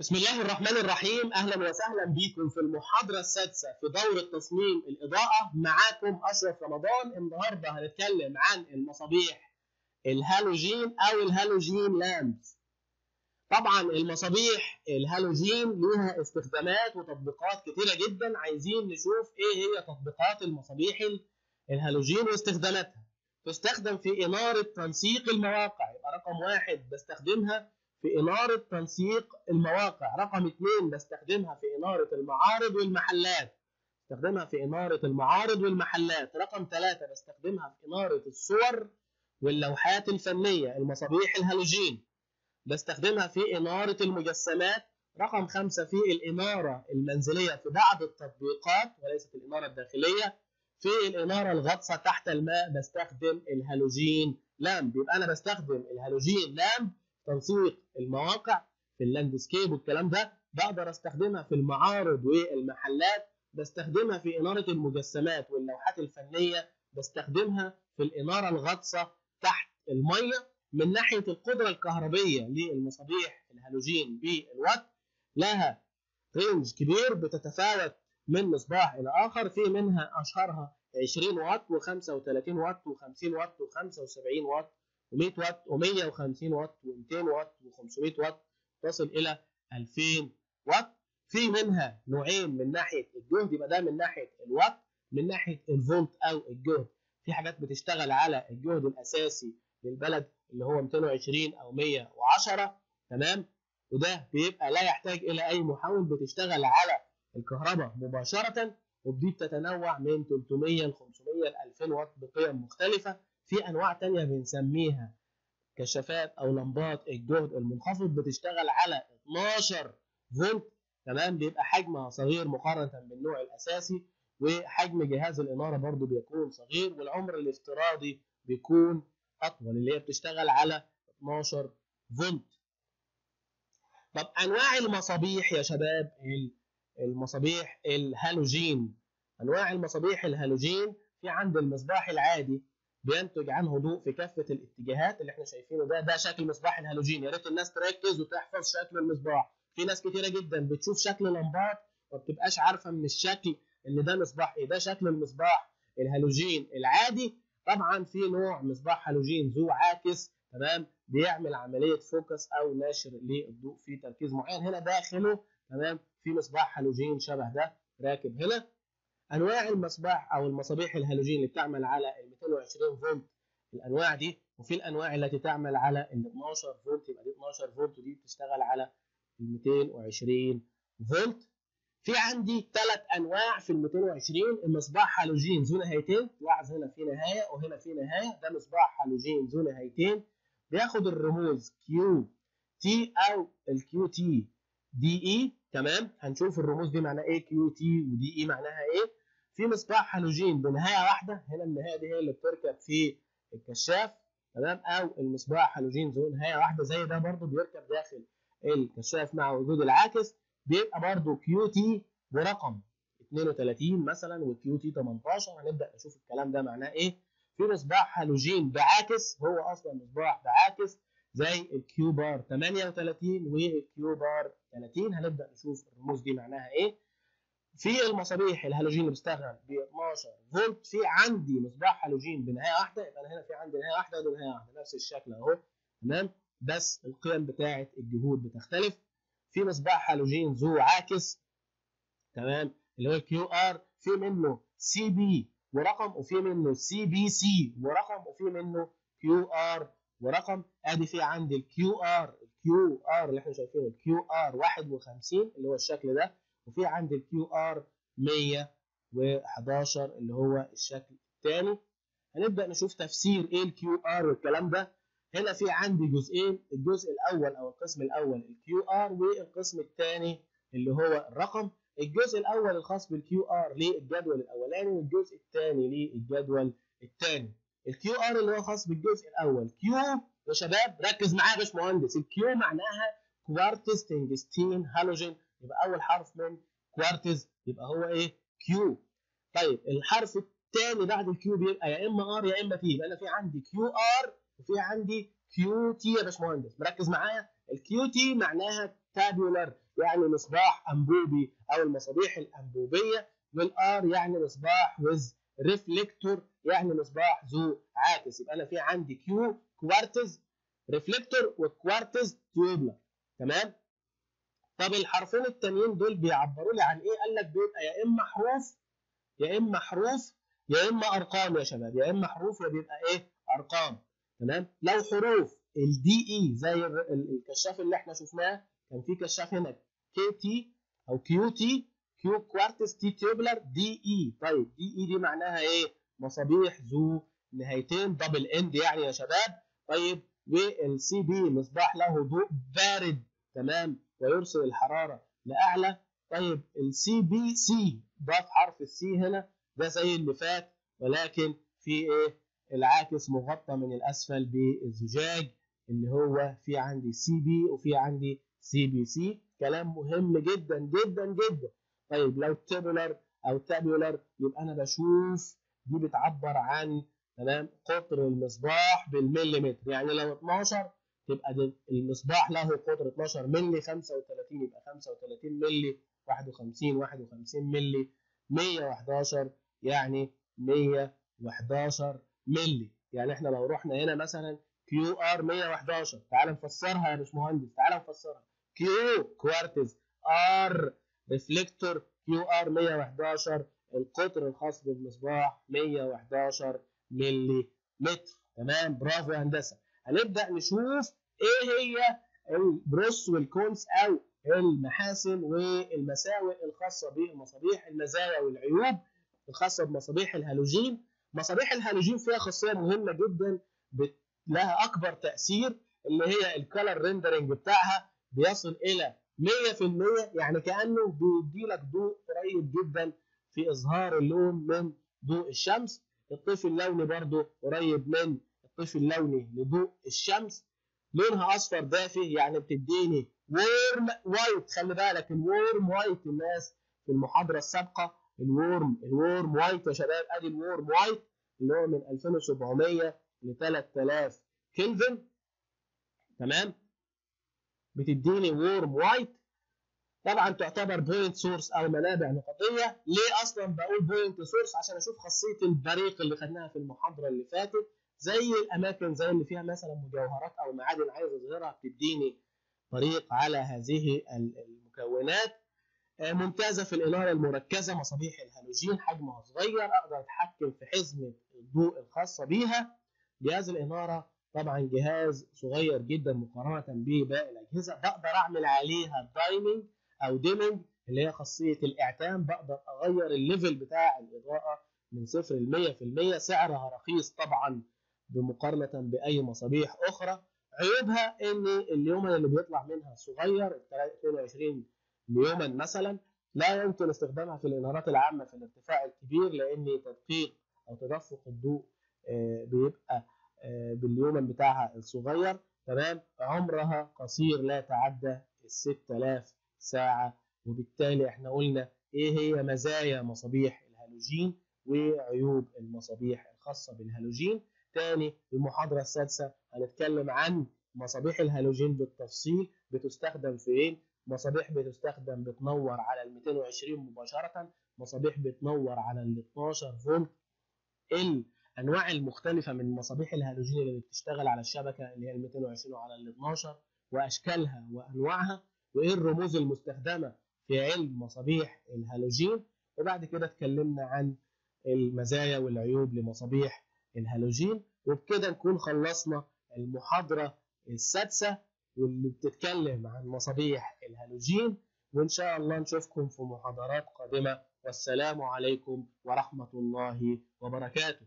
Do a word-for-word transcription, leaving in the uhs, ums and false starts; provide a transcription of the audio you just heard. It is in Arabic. بسم الله الرحمن الرحيم. أهلا وسهلا بكم في المحاضرة السادسة في دورة تصميم الإضاءة. معاكم أشرف رمضان. النهاردة هنتكلم عن المصابيح الهالوجين أو الهالوجين لامبس. طبعا المصابيح الهالوجين لها استخدامات وتطبيقات كتيرة جدا، عايزين نشوف إيه هي تطبيقات المصابيح الهالوجين واستخداماتها. تستخدم في إنارة تنسيق المواقع، يبقى رقم واحد بستخدمها في إنارة تنسيق المواقع، رقم اثنين بستخدمها في إنارة المعارض والمحلات، بستخدمها في إنارة المعارض والمحلات، رقم ثلاثة بستخدمها في إنارة الصور واللوحات الفنية، المصابيح الهالوجين، بستخدمها في إنارة المجسمات، رقم خمسة في الإنارة المنزلية في بعض التطبيقات وليست الإنارة الداخلية، في الإنارة الغطسة تحت الماء بستخدم الهالوجين لامب. يبقى أنا بستخدم الهالوجين لامب تنسيق المواقع في اللاندسكيب والكلام ده، بقدر استخدمها في المعارض والمحلات، بستخدمها في إنارة المجسمات واللوحات الفنية، بستخدمها في الإنارة الغطسة تحت المية. من ناحية القدرة الكهربية للمصابيح الهالوجين بالوات، لها رينج كبير بتتفاوت من مصباح إلى آخر، في منها أشهرها عشرين واط وخمسة وثلاثين واط وخمسين واط وخمسة وسبعين واط ومية واط ومية وخمسين واط ومئتين واط وخمسمية واط، تصل الى ألفين واط. في منها نوعين من ناحيه الجهد، يبقى ده من ناحيه الواط، من ناحيه الفولت او الجهد. في حاجات بتشتغل على الجهد الاساسي للبلد اللي هو مئتين وعشرين او مئة وعشرة، تمام، وده بيبقى لا يحتاج الى اي محول، بتشتغل على الكهرباء مباشره، ودي بتتنوع من ثلاثمية ل خمسمية ل ألفين واط بقيم مختلفه. في انواع تانية بنسميها كشافات او لمبات الجهد المنخفض، بتشتغل على اتناشر فولت، تمام، بيبقى حجمها صغير مقارنه بالنوع الاساسي، وحجم جهاز الاناره برضو بيكون صغير، والعمر الافتراضي بيكون اطول، اللي هي بتشتغل على اتناشر فولت. طب انواع المصابيح يا شباب، المصابيح الهالوجين، انواع المصابيح الهالوجين، في عند المصباح العادي بينتج عنه ضوء في كافه الاتجاهات اللي احنا شايفينه ده، ده شكل مصباح الهالوجين. يا ريت الناس تركز وتحفظ شكل المصباح، في ناس كتيره جدا بتشوف شكل لمبات ما بتبقاش عارفه من الشكل ان ده مصباح ايه. ده شكل المصباح الهالوجين العادي. طبعا في نوع مصباح هالوجين ذو عاكس، تمام، بيعمل عمليه فوكس او نشر للضوء في تركيز معين هنا داخله، تمام. في مصباح هالوجين شبه ده راكب هنا. انواع المصباح او المصابيح الهالوجين اللي بتعمل على ال مئتين وعشرين فولت، الانواع دي، وفي الانواع التي تعمل على ال اتناشر فولت، يبقى دي اتناشر فولت ودي بتشتغل على ال مئتين وعشرين فولت. في عندي ثلاث انواع في ال مئتين وعشرين، المصباح هالوجين ذو نهايتين، لاحظ هنا في نهايه وهنا في نهايه، ده مصباح هالوجين ذو نهايتين، بياخد الرموز كيو تي او الكيو تي دي اي، تمام، هنشوف الرموز دي معناها ايه، كيو تي ودي اي معناها ايه. في مصباح هالوجين بنهايه واحده، هنا النهايه دي هي اللي بتركب في الكشاف، تمام، او المصباح هالوجين ذو نهايه واحده زي ده برضو بيركب داخل الكشاف مع وجود العاكس، بيبقى برضو كيو تي برقم اثنين وثلاثين مثلا وكيو تي تمنتاشر، هنبدا نشوف الكلام ده معناه ايه. في مصباح هالوجين بعاكس، هو اصلا مصباح بعاكس زي الكيو بار ثمانية وثلاثين والكيو بار ثلاثين، هنبدا نشوف الرموز دي معناها ايه. في المصابيح الهالوجين اللي بتشتغل ب اتناشر فولت، في عندي مصباح هالوجين بنهايه واحده، يبقى انا هنا في عندي نهايه واحده ونهايه واحده نفس الشكل اهو، تمام، بس القيم بتاعه الجهود بتختلف. في مصباح هالوجين ذو عاكس، تمام، اللي هو الكيو ار، في منه سي بي ورقم، وفي منه سي بي سي ورقم، وفي منه كيو ار ورقم. ادي في عندي الكيو ار، الكيو ار اللي احنا شايفينه الكيو ار واحد وخمسين اللي هو الشكل ده، وفي عندي الكيو ار مئة وحداشر اللي هو الشكل الثاني. هنبدا نشوف تفسير ايه الكيو ار والكلام ده. هنا في عندي جزئين، الجزء الاول او القسم الاول الكيو ار، والقسم الثاني اللي هو الرقم. الجزء الاول الخاص بالكيو ار للجدول الاولاني، والجزء الثاني للجدول الثاني. الكيو ار اللي هو خاص بالجزء الاول، كيو يا شباب ركز معايا يا باشمهندس، الكيو معناها كوارتز تنجستين هالوجين، يبقى اول حرف من كوارتز يبقى هو ايه، كيو. طيب الحرف الثاني بعد الكيو بيبقى يا اما ار يا اما تي، يبقى انا في عندي كيو ار وفي عندي كيو تي يا باشمهندس، مركز معايا. الكيو تي معناها تابيولر يعني مصباح أنبوبي أو المصابيح الأنبوبية، والآر يعني مصباح ويز ريفليكتور يعني مصباح ذو عاكس. يبقى أنا في عندي كيو كوارتز ريفليكتور والكوارتز تيوبلر. تمام؟ طب الحرفين التانيين دول بيعبروا لي عن إيه؟ قال لك بيبقى يا إما حروف يا إما حروف يا إما أرقام يا شباب، يا إما حروف يا بيبقى إيه؟ أرقام. تمام؟ لو حروف الدي إي زي الكشاف اللي إحنا شفناه، كان في كشاف هنا كي تي أو كيو تي، كيو كوارتز تي تيوبلر دي إي. طيب دي إي دي معناها إيه؟ مصابيح ذو نهايتين دبل إند يعني يا شباب. طيب والسي بي مصباح له ضوء بارد، تمام، ويرسل الحرارة لأعلى. طيب السي بي سي ضاف حرف السي هنا، ده زي اللي فات ولكن في ايه؟ العاكس مغطى من الاسفل بالزجاج اللي هو في عندي سي بي وفي عندي سي بي سي. كلام مهم جدا جدا جدا. طيب لو تابولر او تابولر يبقى انا بشوف دي بتعبر عن تمام قطر المصباح بالمليمتر، يعني لو اتناشر تبقى المصباح له قطر اتناشر مللي، خمسة وتلاتين يبقى خمسة وتلاتين مللي، واحد وخمسين واحد وخمسين مللي، مية وحداشر يعني مية وحداشر مللي. يعني احنا لو رحنا هنا مثلا كيو ار مية وحداشر، تعال نفسرها يا باشمهندس، تعال نفسرها. كيو كوارتز، ار ريفليكتور، كيو ار مية وحداشر، القطر الخاص بالمصباح مية وحداشر مللي متر. تمام، برافو يا هندسه. هنبدا نشوف ايه هي البروس والكونس او المحاسن والمساوئ الخاصه بمصابيح، المزايا والعيوب الخاصه بمصابيح الهالوجين. مصابيح الهالوجين فيها خاصيه مهمه جدا لها اكبر تاثير، اللي هي الكالر ريندرنج بتاعها بيصل الى مية في المية، يعني كانه بيدي لك ضوء قريب جدا في اظهار اللون من ضوء الشمس. الطيف اللوني برضه قريب من الطيف اللوني لضوء الشمس. لونها اصفر دافي يعني بتديني وورم وايت. خلي بالك الورم وايت، الناس في المحاضره السابقه الورم الورم وايت يا شباب، ادي الورم وايت اللي هو من ألفين وسبعمية ل تلات آلاف كلفن. تمام، بتديني وورم وايت. طبعا تعتبر بوينت سورس او منابع نقطيه. ليه اصلا بقول بوينت سورس؟ عشان اشوف خاصيه البريق اللي خدناها في المحاضره اللي فاتت، زي الاماكن زي اللي فيها مثلا مجوهرات او معادن عايز اظهرها بتديني طريق على هذه المكونات. ممتازه في الاناره المركزه، مصابيح الهالوجين حجمها صغير، اقدر اتحكم في حزمه الضوء الخاصه بيها. جهاز الاناره طبعا جهاز صغير جدا مقارنه بباقي الاجهزه، بقدر اعمل عليها دايمنج او ديمنج اللي هي خاصيه الاعتام، بقدر اغير الليفل بتاع الاضاءه من صفر ل مية في المية. سعرها رخيص طبعا بمقارنه باي مصابيح اخرى. عيوبها ان اليومن اللي بيطلع منها صغير، اتنين وعشرين اليومن مثلا. لا يمكن استخدامها في الانارات العامه في الارتفاع الكبير، لان تدقيق او تدفق الضوء بيبقى باليومن بتاعها الصغير. تمام، عمرها قصير لا يتعدى ال ستة آلاف ساعه. وبالتالي احنا قلنا ايه هي مزايا مصابيح الهالوجين وعيوب المصابيح الخاصه بالهالوجين. تاني المحاضرة السادسة هنتكلم عن مصابيح الهالوجين بالتفصيل، بتستخدم فين، مصابيح بتستخدم بتنور على ال ميتين وعشرين مباشرة، مصابيح بتنور على ال اتناشر فولت، الأنواع المختلفة من مصابيح الهالوجين اللي بتشتغل على الشبكة اللي هي ال ميتين وعشرين وعلى ال اتناشر، وأشكالها وأنواعها، وإيه الرموز المستخدمة في علم مصابيح الهالوجين. وبعد كده اتكلمنا عن المزايا والعيوب لمصابيح الهالوجين. وبكده نكون خلصنا المحاضرة السادسة واللي بتتكلم عن مصابيح الهالوجين، وإن شاء الله نشوفكم في محاضرات قادمة. والسلام عليكم ورحمة الله وبركاته.